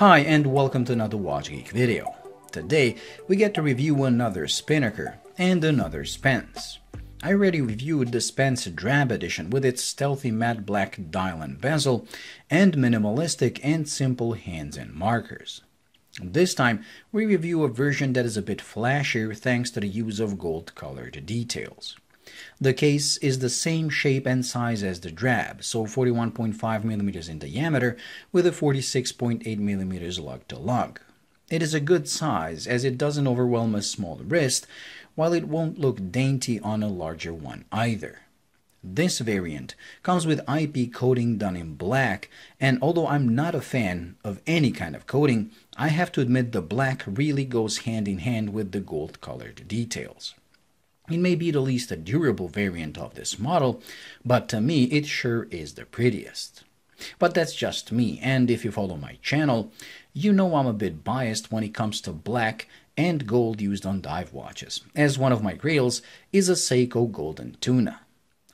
Hi and welcome to another Watch Geek video. Today we get to review another Spinnaker and another Spence. I already reviewed the Spence Drab Edition with its stealthy matte black dial and bezel and minimalistic and simple hands and markers. This time we review a version that is a bit flashier thanks to the use of gold colored details. The case is the same shape and size as the Drab, so 41.5mm in diameter with a 46.8mm lug to lug. It is a good size as it doesn't overwhelm a small wrist, while it won't look dainty on a larger one either. This variant comes with IP coating done in black, and although I'm not a fan of any kind of coating, I have to admit the black really goes hand in hand with the gold colored details. It may be the least durable variant of this model, but to me it sure is the prettiest. But that's just me, and if you follow my channel, you know I'm a bit biased when it comes to black and gold used on dive watches, as one of my grails is a Seiko Golden Tuna.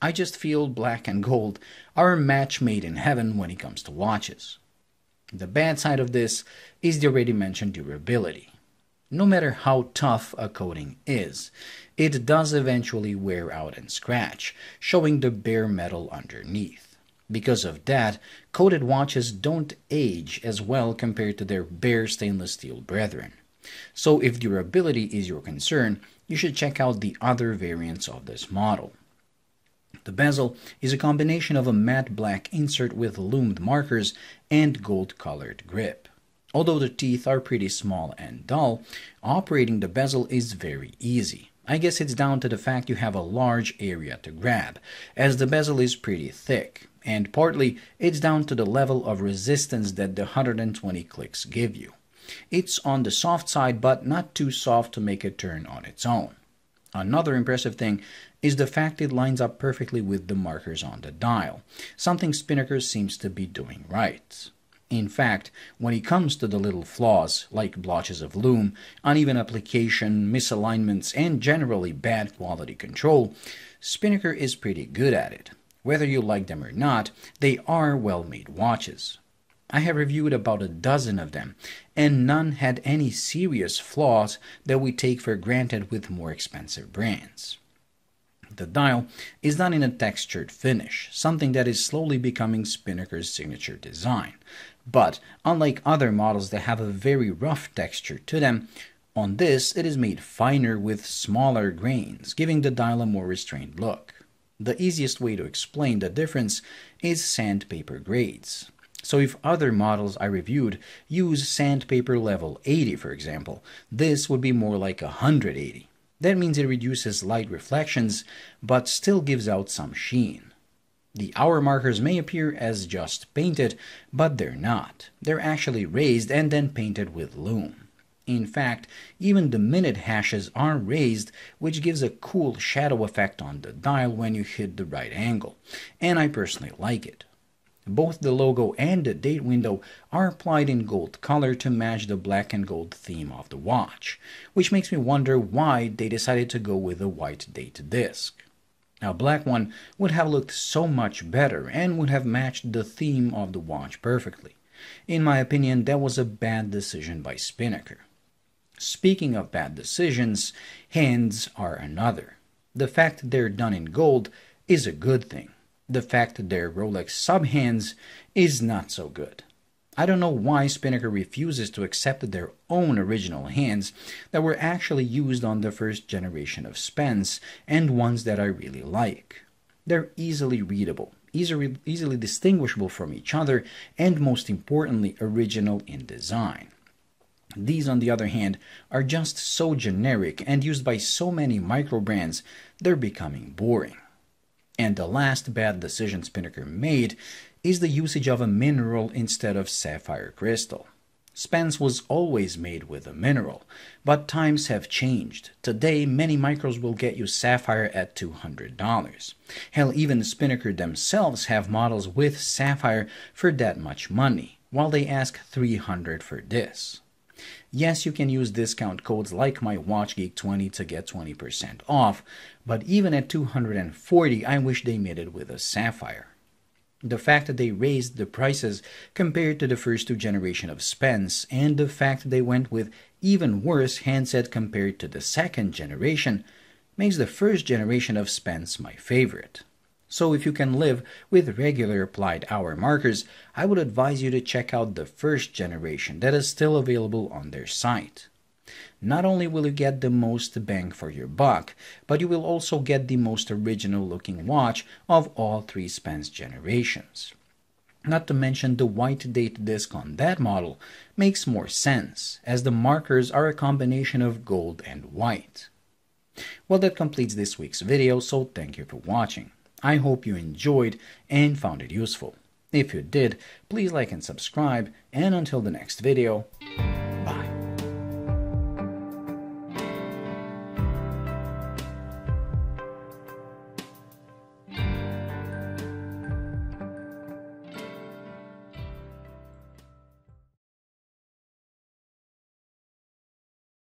I just feel black and gold are a match made in heaven when it comes to watches. The bad side of this is the already mentioned durability. No matter how tough a coating is, it does eventually wear out and scratch, showing the bare metal underneath. Because of that, coated watches don't age as well compared to their bare stainless steel brethren. So if durability is your concern, you should check out the other variants of this model. The bezel is a combination of a matte black insert with loomed markers and gold-colored grip. Although the teeth are pretty small and dull, operating the bezel is very easy. I guess it's down to the fact you have a large area to grab, as the bezel is pretty thick, and partly it's down to the level of resistance that the 120 clicks give you. It's on the soft side, but not too soft to make a turn on its own. Another impressive thing is the fact it lines up perfectly with the markers on the dial, something Spinnaker seems to be doing right. In fact, when it comes to the little flaws, like blotches of lume, uneven application, misalignments, and generally bad quality control, Spinnaker is pretty good at it. Whether you like them or not, they are well-made watches. I have reviewed about a dozen of them, and none had any serious flaws that we take for granted with more expensive brands. The dial is done in a textured finish, something that is slowly becoming Spinnaker's signature design. But unlike other models that have a very rough texture to them, on this it is made finer with smaller grains, giving the dial a more restrained look. The easiest way to explain the difference is sandpaper grades. So if other models I reviewed use sandpaper level 80, for example, this would be more like 180. That means it reduces light reflections, but still gives out some sheen. The hour markers may appear as just painted, but they're not. They're actually raised and then painted with lume. In fact, even the minute hashes are raised, which gives a cool shadow effect on the dial when you hit the right angle, and I personally like it. Both the logo and the date window are applied in gold color to match the black and gold theme of the watch, which makes me wonder why they decided to go with a white date disc. A black one would have looked so much better and would have matched the theme of the watch perfectly. In my opinion, that was a bad decision by Spinnaker. Speaking of bad decisions, hands are another. The fact they're done in gold is a good thing. The fact that their Rolex subhands is not so good. I don't know why Spinnaker refuses to accept their own original hands that were actually used on the first generation of Spence and ones that I really like. They're easily readable, easily distinguishable from each other, and most importantly, original in design. These, on the other hand, are just so generic and used by so many micro brands, they're becoming boring. And the last bad decision Spinnaker made is the usage of a mineral instead of sapphire crystal. Spence was always made with a mineral, but times have changed. Today, many micros will get you sapphire at $200. Hell, even Spinnaker themselves have models with sapphire for that much money, while they ask $300 for this. Yes, you can use discount codes like my WatchGeek20 to get 20% off, but even at $240, I wish they made it with a sapphire. the fact that they raised the prices compared to the first two generations of Spence, and the fact that they went with even worse handset compared to the second generation, makes the first generation of Spence my favorite. So if you can live with regular applied hour markers, I would advise you to check out the first generation that is still available on their site. Not only will you get the most bang for your buck, but you will also get the most original looking watch of all three Spence generations. Not to mention the white date disc on that model makes more sense, as the markers are a combination of gold and white. Well, that completes this week's video, so thank you for watching. I hope you enjoyed and found it useful. If you did, please like and subscribe, and until the next video...